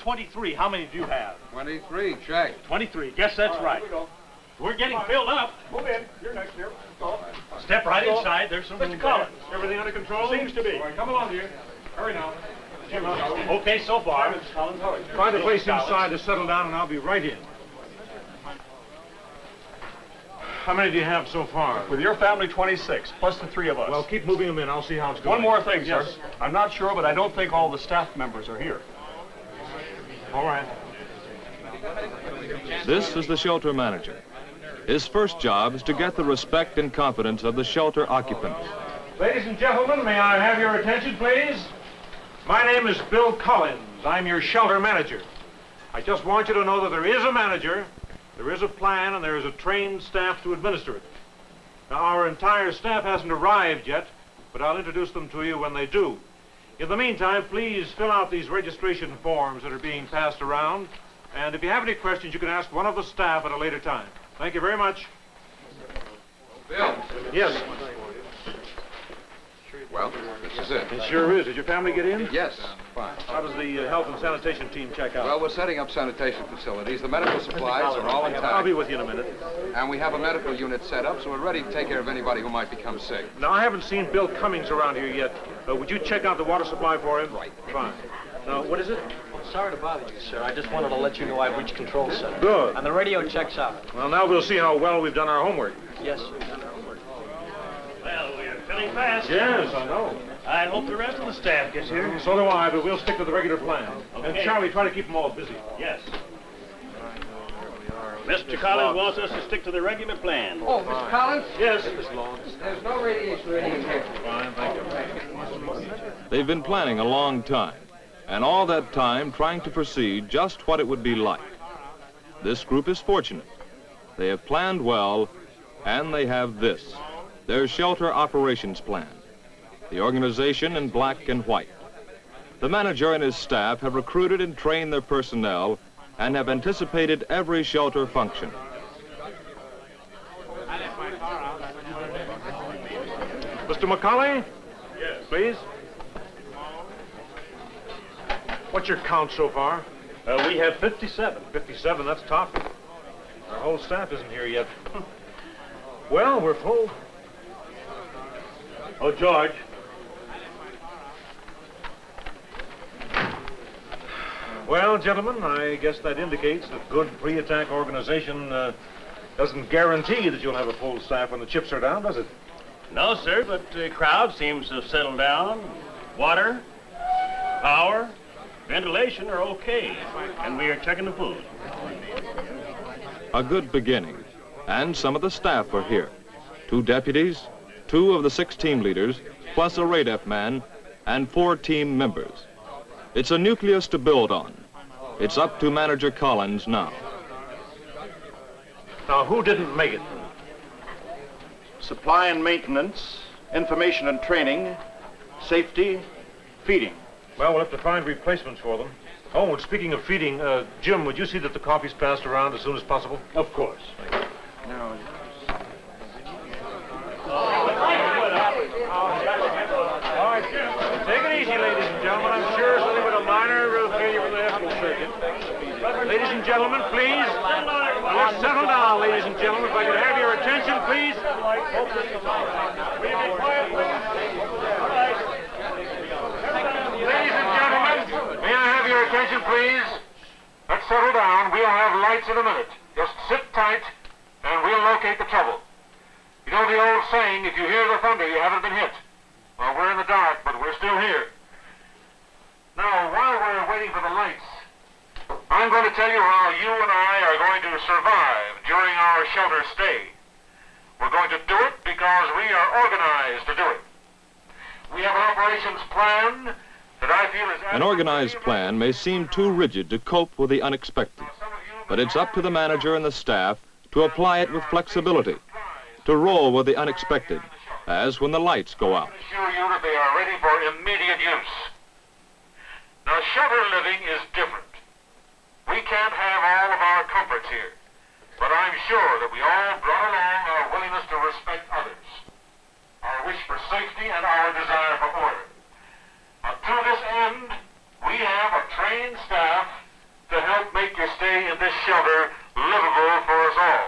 23. How many do you have? 23, check. 23. Guess that's right. We're getting filled up. Move in. You're next here. Step right inside. There's some room. Mr. Collins, everything under control? Seems to be. All right, come along here. Hurry now. Okay, so far. Find a place inside to settle down, and I'll be right in. How many do you have so far? With your family, 26, plus the three of us. Well, keep moving them in. I'll see how it's going. One more thing, sir. I'm not sure, but I don't think all the staff members are here. All right. This is the shelter manager. His first job is to get the respect and confidence of the shelter occupants. Ladies and gentlemen, may I have your attention, please? My name is Bill Collins. I'm your shelter manager. I just want you to know that there is a manager, there is a plan, and there is a trained staff to administer it. Now, our entire staff hasn't arrived yet, but I'll introduce them to you when they do. In the meantime, please fill out these registration forms that are being passed around. And if you have any questions, you can ask one of the staff at a later time. Thank you very much. Bill. Yes. Well, this is it. It sure is. Did your family get in? Yes. Fine. How does the health and sanitation team check out? Well, we're setting up sanitation facilities. The medical supplies are all intact. I'll be with you in a minute. And we have a medical unit set up, so we're ready to take care of anybody who might become sick. Now, I haven't seen Bill Cummings around here yet. Would you check out the water supply for him? Right. Fine. Now, what is it? Well, sorry to bother you, sir. I just wanted to let you know I've reached control center. Good. And the radio checks out. Well, now we'll see how well we've done our homework. Yes, sir. We've done our homework. Well, we're filling fast. Yes, I know. I hope the rest of the staff gets here. So do I, but we'll stick to the regular plan. Okay. And Charlie, try to keep them all busy. Yes. Mr. Collins wants us to stick to the regular plan. Oh, Mr. Collins? Yes. There's no radiation in here. Fine, thank you. They've been planning a long time, and all that time trying to proceed just what it would be like. This group is fortunate. They have planned well, and they have this. Their shelter operations plan, the organization in black and white. The manager and his staff have recruited and trained their personnel and have anticipated every shelter function. Mr. McCauley? Yes. Please. What's your count so far? We have 57. 57, that's top. Our whole staff isn't here yet. Well, we're full. Oh, George. Well, gentlemen, I guess that indicates that good pre-attack organization doesn't guarantee that you'll have a full staff when the chips are down, does it? No, sir, but the crowd seems to have settled down. Water, power, ventilation are okay, and we are checking the food. A good beginning, and some of the staff are here. 2 deputies, 2 of the 6 team leaders, plus a RADF man, and 4 team members. It's a nucleus to build on. It's up to Manager Collins now. Now, who didn't make it? Supply and maintenance, information and training, safety, feeding. Well, we'll have to find replacements for them. Oh, and speaking of feeding, Jim, would you see that the coffee's passed around as soon as possible? Of course. Now, take it easy, ladies and gentlemen. I'm sure it's nothing but a minor Ladies and gentlemen, please. Let's settle down, ladies and gentlemen. If I could have your attention, please. Ladies and gentlemen, may I have your attention, please? Let's settle down. We'll have lights in a minute. Just sit tight, and we'll locate the trouble. You know the old saying, if you hear the thunder, you haven't been hit. Well, we're in the dark, but we're still here. Now, while we're waiting for the lights, I'm going to tell you how you and I are going to survive during our shelter stay. We're going to do it because we are organized to do it. We have an operations plan that I feel is... An organized plan may seem too rigid to cope with the unexpected, but it's up to the manager and the staff to apply it with flexibility, to roll with the unexpected, as when the lights go out. I assure you that they are ready for immediate use. Now, shelter living is different. We can't have all of our comforts here, but I'm sure that we all brought along our willingness to respect others, our wish for safety, and our desire for order. But to this end, we have a trained staff to help make your stay in this shelter livable for us all.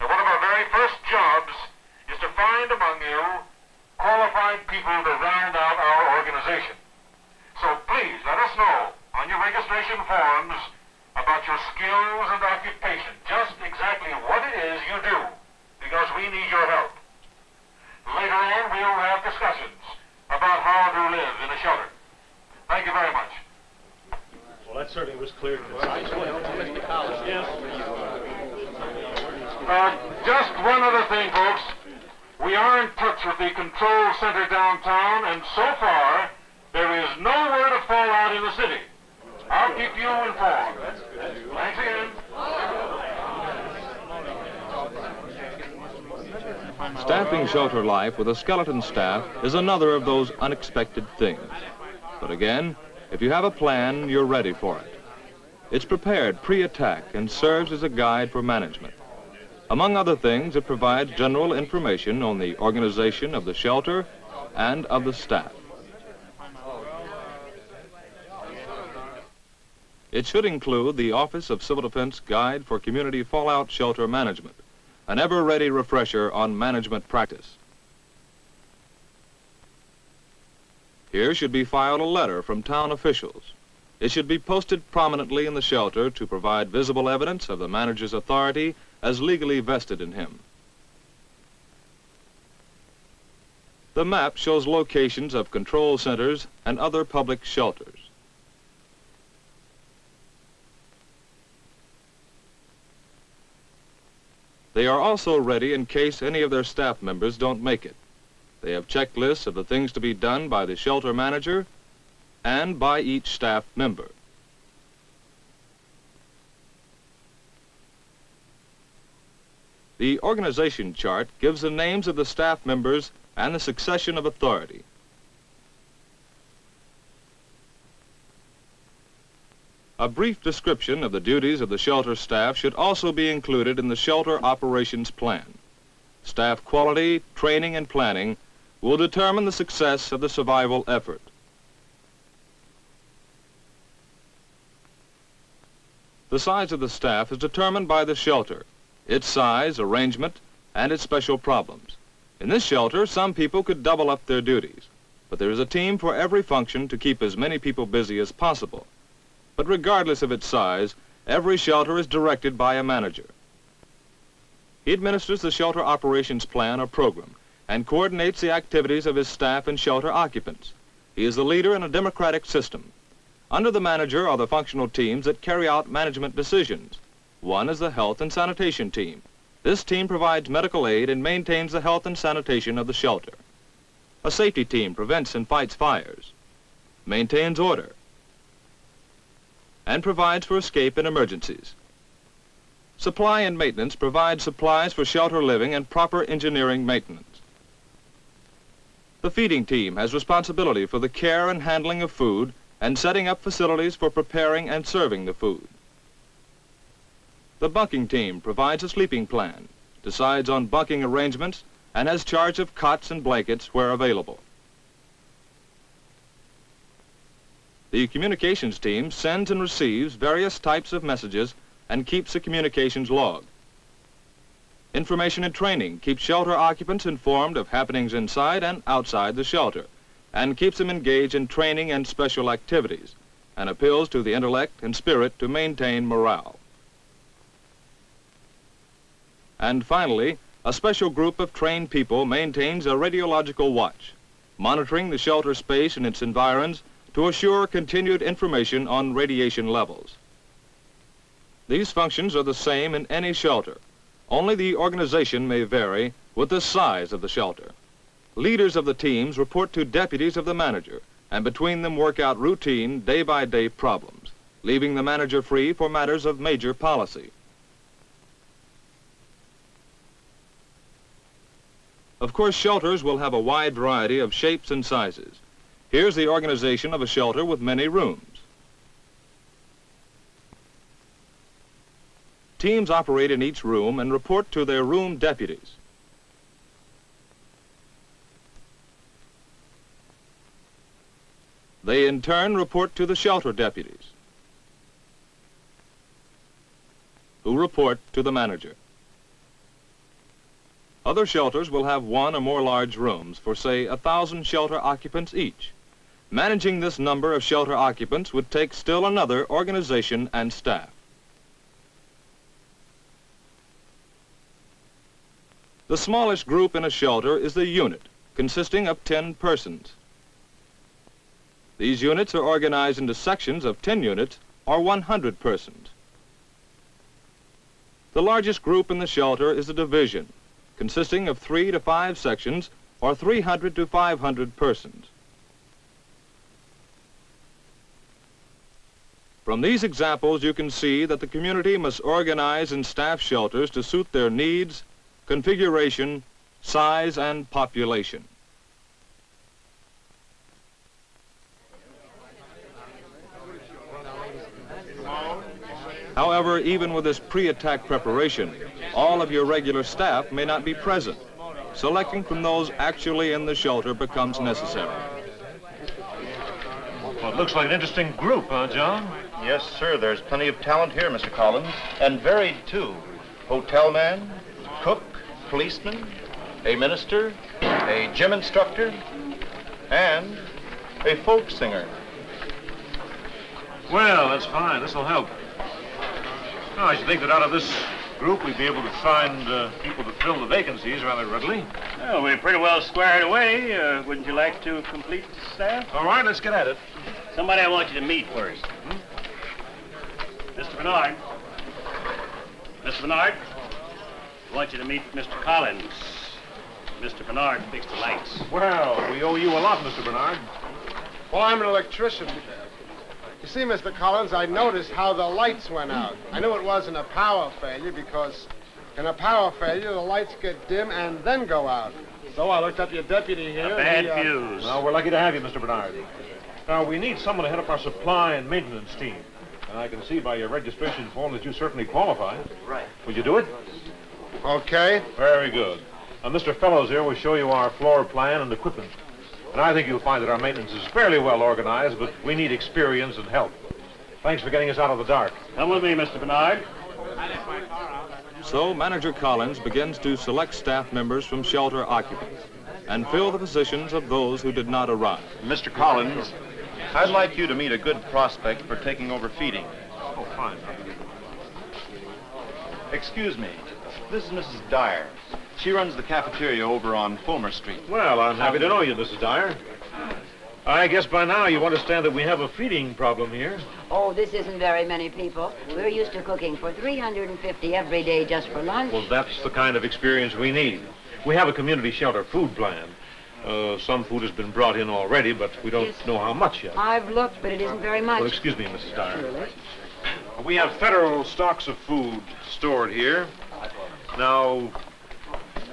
Now, one of our very first jobs is to find among you qualified people to round out our organization. So please let us know on your registration forms about your skills and occupation, just exactly what it is you do, because we need your help. Later on, we'll have discussions about how to live in a shelter. Thank you very much. Well, that certainly was clear. Mr. Collins, yes? Just one other thing, folks. We are in touch with the control center downtown, and so far, there is nowhere to fall out in the city. I'll keep you informed. Thanks again. Staffing shelter life with a skeleton staff is another of those unexpected things. But again, if you have a plan, you're ready for it. It's prepared pre-attack and serves as a guide for management. Among other things, it provides general information on the organization of the shelter and of the staff. It should include the Office of Civil Defense Guide for Community Fallout Shelter Management, an ever-ready refresher on management practice. Here should be filed a letter from town officials. It should be posted prominently in the shelter to provide visible evidence of the manager's authority as legally vested in him. The map shows locations of control centers and other public shelters. They are also ready in case any of their staff members don't make it. They have checklists of the things to be done by the shelter manager and by each staff member. The organization chart gives the names of the staff members and the succession of authority. A brief description of the duties of the shelter staff should also be included in the shelter operations plan. Staff quality, training, and planning will determine the success of the survival effort. The size of the staff is determined by the shelter, its size, arrangement, and its special problems. In this shelter, some people could double up their duties, but there is a team for every function to keep as many people busy as possible. But regardless of its size, every shelter is directed by a manager. He administers the shelter operations plan or program and coordinates the activities of his staff and shelter occupants. He is the leader in a democratic system. Under the manager are the functional teams that carry out management decisions. One is the health and sanitation team. This team provides medical aid and maintains the health and sanitation of the shelter. A safety team prevents and fights fires, maintains order, and provides for escape in emergencies. Supply and maintenance provides supplies for shelter living and proper engineering maintenance. The feeding team has responsibility for the care and handling of food and setting up facilities for preparing and serving the food. The bunking team provides a sleeping plan, decides on bunking arrangements, and has charge of cots and blankets where available. The communications team sends and receives various types of messages and keeps a communications log. Information and training keeps shelter occupants informed of happenings inside and outside the shelter, and keeps them engaged in training and special activities, and appeals to the intellect and spirit to maintain morale. And finally, a special group of trained people maintains a radiological watch, monitoring the shelter space and its environs to assure continued information on radiation levels. These functions are the same in any shelter. Only the organization may vary with the size of the shelter. Leaders of the teams report to deputies of the manager, and between them work out routine day-by-day problems, leaving the manager free for matters of major policy. Of course, shelters will have a wide variety of shapes and sizes. Here's the organization of a shelter with many rooms. Teams operate in each room and report to their room deputies. They in turn report to the shelter deputies, who report to the manager. Other shelters will have one or more large rooms for, say, 1,000 shelter occupants each. Managing this number of shelter occupants would take still another organization and staff. The smallest group in a shelter is the unit, consisting of 10 persons. These units are organized into sections of 10 units or 100 persons. The largest group in the shelter is the division, consisting of 3 to 5 sections or 300 to 500 persons. From these examples, you can see that the community must organize and staff shelters to suit their needs, configuration, size, and population. However, even with this pre-attack preparation, all of your regular staff may not be present. Selecting from those actually in the shelter becomes necessary. Well, it looks like an interesting group, huh, John? Yes, sir. There's plenty of talent here, Mr. Collins, and varied, too. Hotel man, cook, policeman, a minister, a gym instructor, and a folk singer. Well, that's fine. This will help. Oh, I should think that out of this group we'd be able to find people to fill the vacancies rather readily. Well, we're pretty well squared away. Wouldn't you like to complete the staff? All right, let's get at it. Somebody I want you to meet first. Mr. Bernard. Mr. Bernard. I want you to meet Mr. Collins. Mr. Bernard fixed the lights. Well, we owe you a lot, Mr. Bernard. Well, I'm an electrician. You see, Mr. Collins, I noticed how the lights went out. I knew it wasn't a power failure because in a power failure, the lights get dim and then go out. So I looked up your deputy here. Bad news. Well, we're lucky to have you, Mr. Bernard. Now, we need someone to head up our supply and maintenance team. And I can see by your registration form that you certainly qualify. Right. Would you do it? Okay. Very good. Now, Mr. Fellows here will show you our floor plan and equipment. And I think you'll find that our maintenance is fairly well organized, but we need experience and help. Thanks for getting us out of the dark. Come with me, Mr. Bernard. So Manager Collins begins to select staff members from shelter occupants and fill the positions of those who did not arrive. Mr. Collins, I'd like you to meet a good prospect for taking over feeding. Oh, fine. Excuse me. This is Mrs. Dyer. She runs the cafeteria over on Fulmer Street. Well, I'm happy to know you, Mrs. Dyer. I guess by now you understand that we have a feeding problem here. Oh, this isn't very many people. We're used to cooking for 350 every day just for lunch. Well, that's the kind of experience we need. We have a community shelter food plan. Some food has been brought in already, but we don't know how much yet. I've looked, but it isn't very much. Well, excuse me, Mrs. Dyer. Surely. We have federal stocks of food stored here. Now,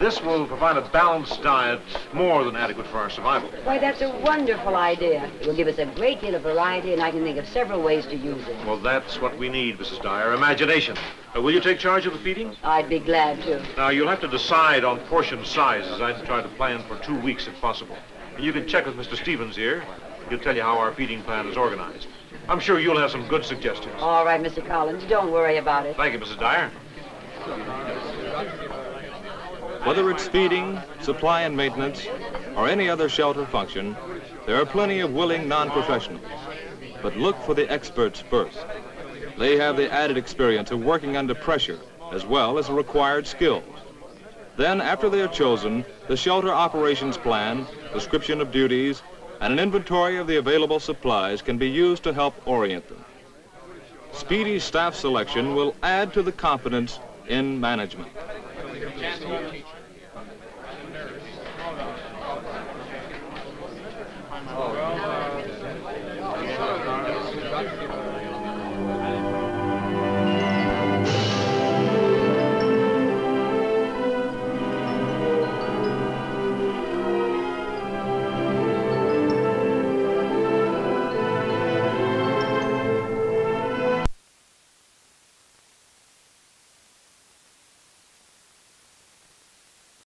this will provide a balanced diet more than adequate for our survival. Why, that's a wonderful idea. It will give us a great deal of variety, and I can think of several ways to use it. Well, that's what we need, Mrs. Dyer, imagination. Will you take charge of the feeding? I'd be glad to. Now, you'll have to decide on portion sizes. I'd try to plan for 2 weeks if possible. And you can check with Mr. Stevens here. He'll tell you how our feeding plan is organized. I'm sure you'll have some good suggestions. All right, Mr. Collins, don't worry about it. Thank you, Mrs. Dyer. Whether it's feeding, supply and maintenance, or any other shelter function, there are plenty of willing non-professionals. But look for the experts first. They have the added experience of working under pressure, as well as the required skills. Then, after they are chosen, the shelter operations plan, description of duties, and an inventory of the available supplies can be used to help orient them. Speedy staff selection will add to the confidence in management.